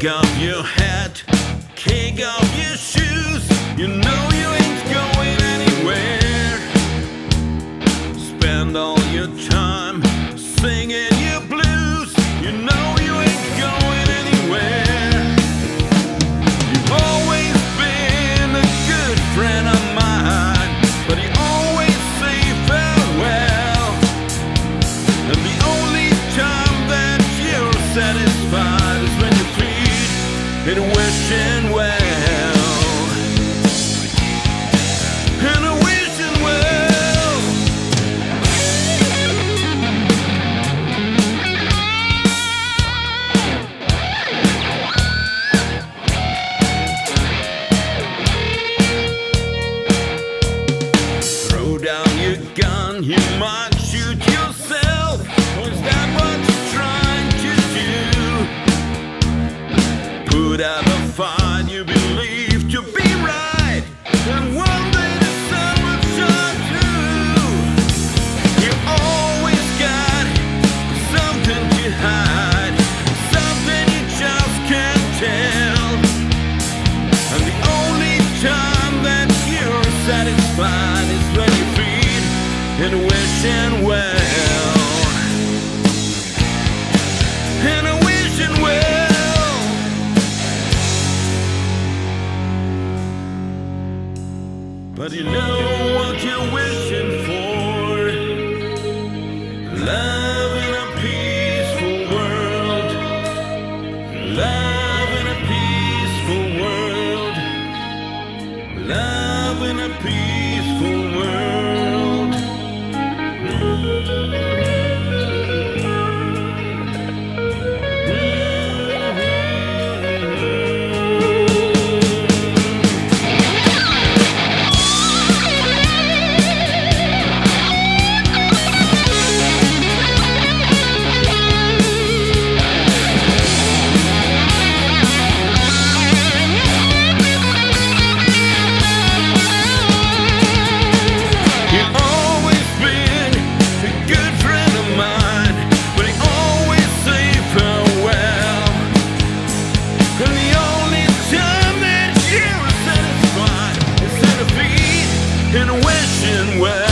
kick off your hat, kick off your shoes. You know you ain't going anywhere. Spend all your time singing your blues. You know you ain't going anywhere. You've always been a good friend of mine, but you always say farewell. And the only time that you're satisfied is when you plead in wishing well. Down your gun, you might shoot yourself. Or is that what you're trying to do? Put up a fight you believe to be right, and one day the sun will shine through. You always got something to hide, something you just can't tell. And the only time that you're satisfied is when you and wishing well, and a wishing well. But you know what you're wishing for, love in a peaceful world, love in a peaceful world, love in a peaceful world. And wishing well.